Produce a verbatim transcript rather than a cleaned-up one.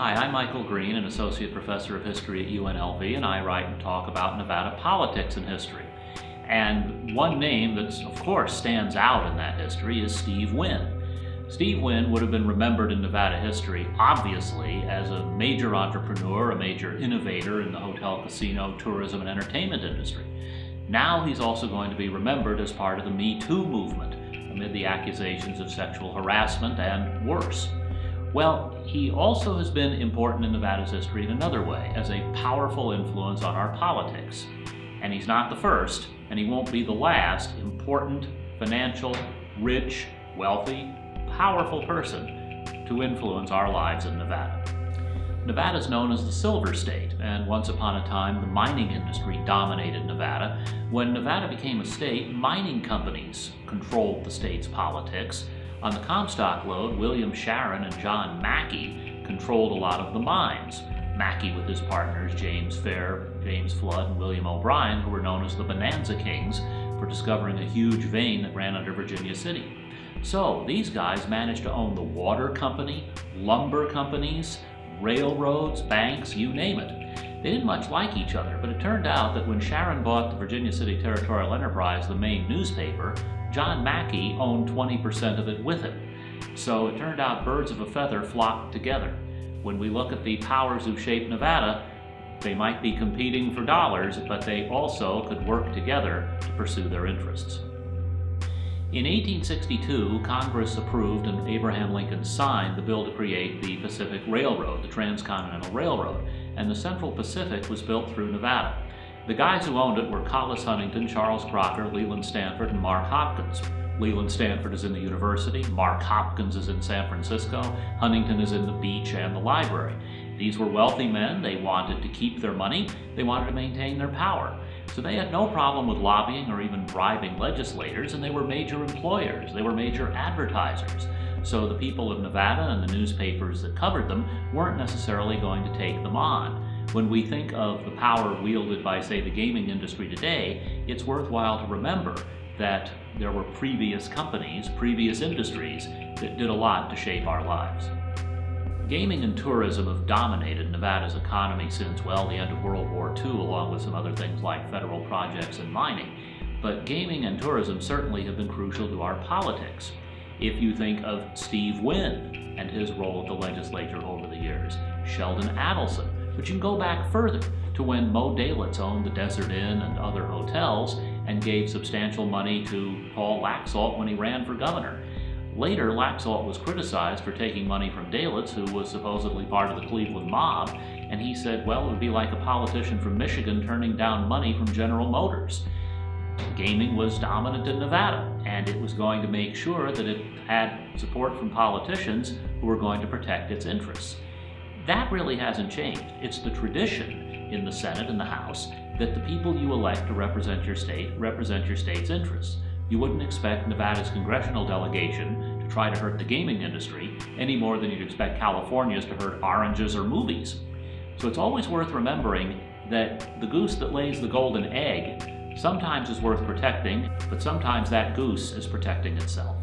Hi, I'm Michael Green, an Associate Professor of History at U N L V, and I write and talk about Nevada politics and history. And one name that, of course, stands out in that history is Steve Wynn. Steve Wynn would have been remembered in Nevada history, obviously, as a major entrepreneur, a major innovator in the hotel, casino, tourism, and entertainment industry. Now he's also going to be remembered as part of the Me Too movement, amid the accusations of sexual harassment and worse. Well, he also has been important in Nevada's history in another way, as a powerful influence on our politics. And he's not the first, and he won't be the last important, financial, rich, wealthy, powerful person to influence our lives in Nevada. Nevada is known as the Silver State, and once upon a time the mining industry dominated Nevada. When Nevada became a state, mining companies controlled the state's politics. On the Comstock Lode, William Sharon and John Mackey controlled a lot of the mines. Mackey with his partners James Fair, James Flood, and William O'Brien, who were known as the Bonanza Kings for discovering a huge vein that ran under Virginia City. So these guys managed to own the water company, lumber companies, railroads, banks, you name it. They didn't much like each other, but it turned out that when Sharon bought the Virginia City Territorial Enterprise, the main newspaper, John Mackey owned twenty percent of it with him. So it turned out birds of a feather flocked together. When we look at the powers who shaped Nevada, they might be competing for dollars, but they also could work together to pursue their interests. In eighteen sixty-two, Congress approved and Abraham Lincoln signed the bill to create the Pacific Railroad, the Transcontinental Railroad, and the Central Pacific was built through Nevada. The guys who owned it were Collis Huntington, Charles Crocker, Leland Stanford, and Mark Hopkins. Leland Stanford is in the university, Mark Hopkins is in San Francisco, Huntington is in the beach and the library. These were wealthy men. They wanted to keep their money, they wanted to maintain their power. So they had no problem with lobbying or even bribing legislators, and they were major employers, they were major advertisers. So the people of Nevada and the newspapers that covered them weren't necessarily going to take them on. When we think of the power wielded by, say, the gaming industry today, it's worthwhile to remember that there were previous companies, previous industries that did a lot to shape our lives. Gaming and tourism have dominated Nevada's economy since, well, the end of World War Two, along with some other things like federal projects and mining. But gaming and tourism certainly have been crucial to our politics. If you think of Steve Wynn and his role at the legislature over the years, Sheldon Adelson, but you can go back further to when Mo Dalitz owned the Desert Inn and other hotels and gave substantial money to Paul Laxalt when he ran for governor. Later, Laxalt was criticized for taking money from Dalitz, who was supposedly part of the Cleveland mob, and he said, well, it would be like a politician from Michigan turning down money from General Motors. Gaming was dominant in Nevada, and it was going to make sure that it had support from politicians who were going to protect its interests. That really hasn't changed. It's the tradition in the Senate and the House that the people you elect to represent your state represent your state's interests. You wouldn't expect Nevada's congressional delegation to try to hurt the gaming industry any more than you'd expect California's to hurt oranges or movies. So it's always worth remembering that the goose that lays the golden egg sometimes is worth protecting, but sometimes that goose is protecting itself.